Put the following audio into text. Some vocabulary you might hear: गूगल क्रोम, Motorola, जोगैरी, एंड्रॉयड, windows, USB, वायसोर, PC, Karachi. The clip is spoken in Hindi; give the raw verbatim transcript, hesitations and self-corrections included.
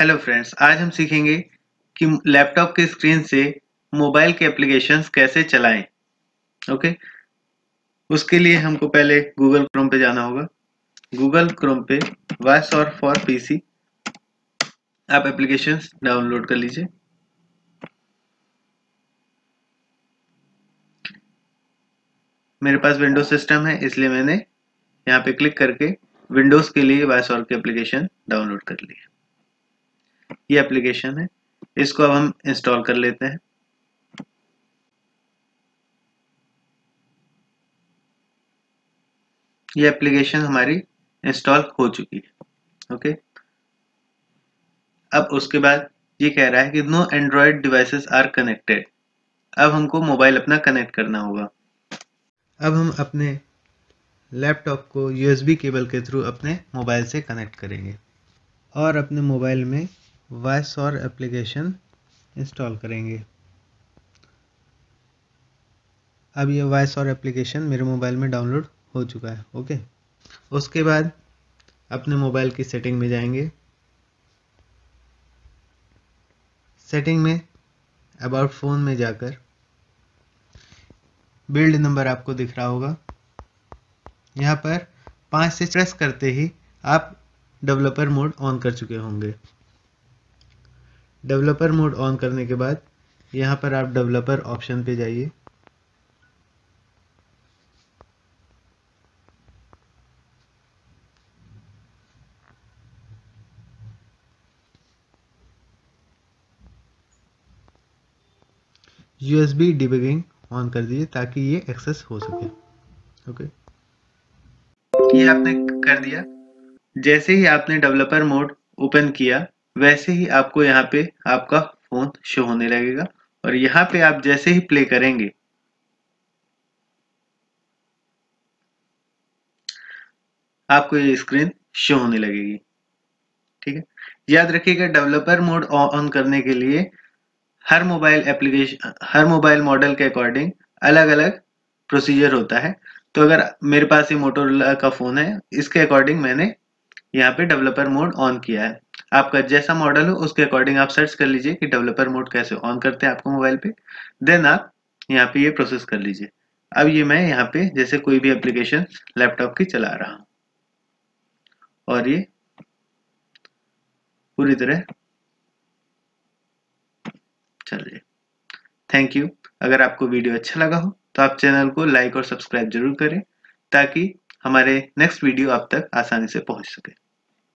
हेलो फ्रेंड्स, आज हम सीखेंगे कि लैपटॉप के स्क्रीन से मोबाइल के एप्लीकेशंस कैसे चलाएं। ओके, उसके लिए हमको पहले गूगल क्रोम पे जाना होगा। गूगल क्रोम पे वायसोर फॉर पीसी आप एप्लीकेशंस डाउनलोड कर लीजिए। मेरे पास विंडोज सिस्टम है, इसलिए मैंने यहाँ पे क्लिक करके विंडोज के लिए वायसोर की एप्लीकेशन डाउनलोड कर लिया। ये एप्लीकेशन है, इसको अब हम इंस्टॉल कर लेते हैं। ये एप्लीकेशन हमारी इंस्टॉल हो चुकी है। ओके, अब उसके बाद ये कह रहा है कि no एंड्रॉयड devices are connected. अब हमको मोबाइल अपना कनेक्ट करना होगा। अब हम अपने लैपटॉप को यूएसबी केबल के थ्रू अपने मोबाइल से कनेक्ट करेंगे और अपने मोबाइल में वायसोर एप्लीकेशन इंस्टॉल करेंगे। अब ये वायसोर एप्लीकेशन मेरे मोबाइल में डाउनलोड हो चुका है। ओके, उसके बाद अपने मोबाइल की सेटिंग में जाएंगे। सेटिंग में अबाउट फ़ोन में जाकर बिल्ड नंबर आपको दिख रहा होगा। यहाँ पर पाँच से प्रेस करते ही आप डेवलपर मोड ऑन कर चुके होंगे। डेवलपर मोड ऑन करने के बाद यहाँ पर आप डेवलपर ऑप्शन पे जाइए। यूएसबी डिबगिंग ऑन कर दीजिए ताकि ये एक्सेस हो सके। ओके, ये आपने कर दिया। जैसे ही आपने डेवलपर मोड ओपन किया, वैसे ही आपको यहाँ पे आपका फोन शो होने लगेगा और यहाँ पे आप जैसे ही प्ले करेंगे, आपको ये स्क्रीन शो होने लगेगी। ठीक है, याद रखिएगा डेवलपर मोड ऑन करने के लिए हर मोबाइल एप्लीकेशन, हर मोबाइल मॉडल के अकॉर्डिंग अलग अलग प्रोसीजर होता है। तो अगर मेरे पास ये मोटोरोला का फोन है, इसके अकॉर्डिंग मैंने यहाँ पे डेवलपर मोड ऑन किया है। आपका जैसा मॉडल हो उसके अकॉर्डिंग आप सर्च कर लीजिए कि डेवलपर मोड कैसे ऑन करते हैं आपको मोबाइल पे, देन आप यहाँ पे ये यह प्रोसेस कर लीजिए। अब ये मैं यहाँ पे जैसे कोई भी एप्लीकेशन लैपटॉप की चला रहा हूँ और ये पूरी तरह चल रही है। Thank you. अगर आपको वीडियो अच्छा लगा हो तो आप चैनल को लाइक और सब्सक्राइब जरूर करें ताकि हमारे नेक्स्ट वीडियो आप तक आसानी से पहुंच सके।